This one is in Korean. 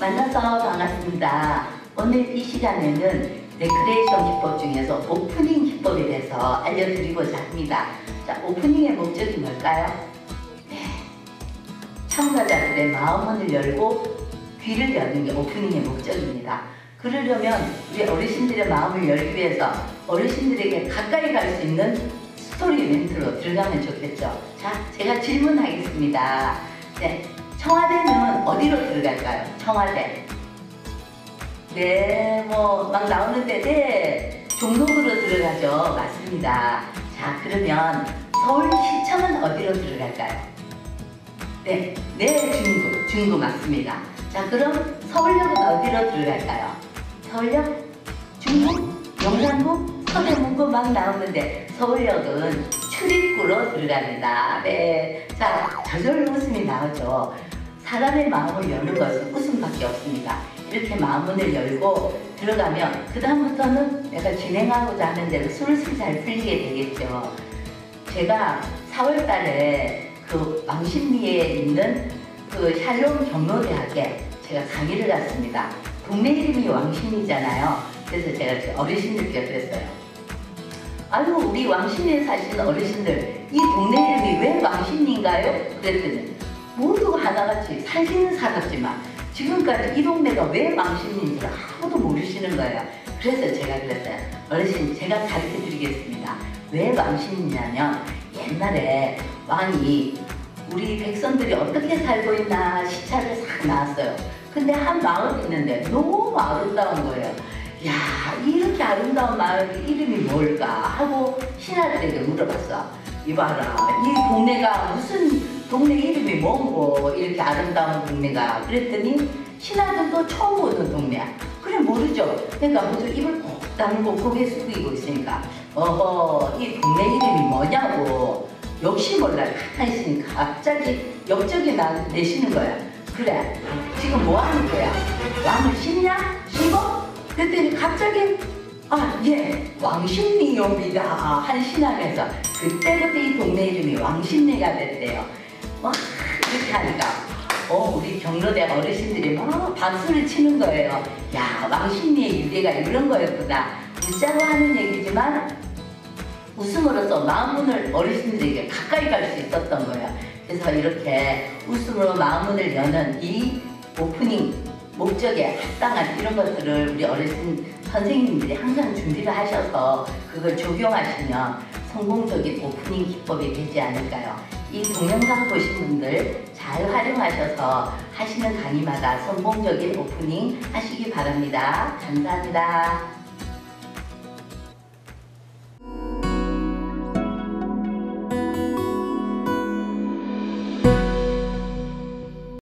만나서 반갑습니다. 오늘 이 시간에는 레크레이션 기법 중에서 오프닝 기법에 대해서 알려드리고자 합니다. 자, 오프닝의 목적이 뭘까요? 네, 참가자들의 마음을 열고 귀를 여는 게 오프닝의 목적입니다. 그러려면 우리 어르신들의 마음을 열기 위해서 어르신들에게 가까이 갈 수 있는 스토리 이벤트로 들어가면 좋겠죠. 자, 제가 질문하겠습니다. 네, 청와대는 어디로 들어갈까요? 청와대. 네, 뭐 막 나오는데 네, 종로구로 들어가죠. 맞습니다. 자, 그러면 서울시청은 어디로 들어갈까요? 네, 네, 중구 맞습니다. 자, 그럼 서울역은 어디로 들어갈까요? 서울역, 중구, 용산구, 서대문구 막 나오는데 서울역은 출입구로 들어갑니다. 네, 자, 저절로 웃음이 나오죠. 사람의 마음을 여는 것은 웃음밖에 없습니다. 이렇게 마음문을 열고 들어가면 그 다음부터는 내가 진행하고자 하는 대로 술술 잘 풀리게 되겠죠. 제가 4월달에 그 왕십리에 있는 그 샬롬 경로대학에 제가 강의를 갔습니다. 동네 이름이 왕십리잖아요. 그래서 제가 어르신들께 그랬어요. 아유, 우리 왕십리에 사시는 어르신들, 이 동네 이름이 왜 왕십리인가요? 그랬더니 모두가 하나같이 살기는 살았지만 지금까지 이 동네가 왜 왕십리인지를 아무도 모르시는 거예요. 그래서 제가 그랬어요. 어르신, 제가 가르쳐 드리겠습니다. 왜 왕십리냐면 옛날에 왕이 우리 백성들이 어떻게 살고 있나 시찰을 싹 나왔어요. 근데 한 마을이 있는데 너무 아름다운 거예요. 야, 이렇게 아름다운 마을 이름이 뭘까 하고 신하들에게 물어봤어. 이봐라, 이 동네가 무슨 동네 이름이 뭐고 이렇게 아름다운 동네가. 그랬더니 신하들도 처음 오는 동네야. 그래, 모르죠. 그러니까 모두 입을 꼭 다물고 고개 숙이고 있으니까 어허, 이 동네 이름이 뭐냐고. 역시 몰라, 가만히 있으니까 갑자기 역적이 내시는 거야. 그래, 지금 뭐 하는 거야? 왕을 신냐? 신고? 그랬더니 갑자기 아, 예, 왕십리입니다 한 신하면서 그때부터 이 동네 이름이 왕십리가 됐대요. 막 이렇게 하니까 우리 경로대 어르신들이 막 박수를 치는 거예요. 야, 왕십리의 유래가 이런 거였구나. 웃자고 하는 얘기지만 웃음으로써 마음문을 어르신들에게 가까이 갈 수 있었던 거예요. 그래서 이렇게 웃음으로 마음문을 여는 이 오프닝 목적에 합당한 이런 것들을 우리 어르신 선생님들이 항상 준비를 하셔서 그걸 적용하시면 성공적인 오프닝 기법이 되지 않을까요? 이 동영상 보신 분들 잘 활용하셔서 하시는 강의마다 성공적인 오프닝 하시기 바랍니다. 감사합니다.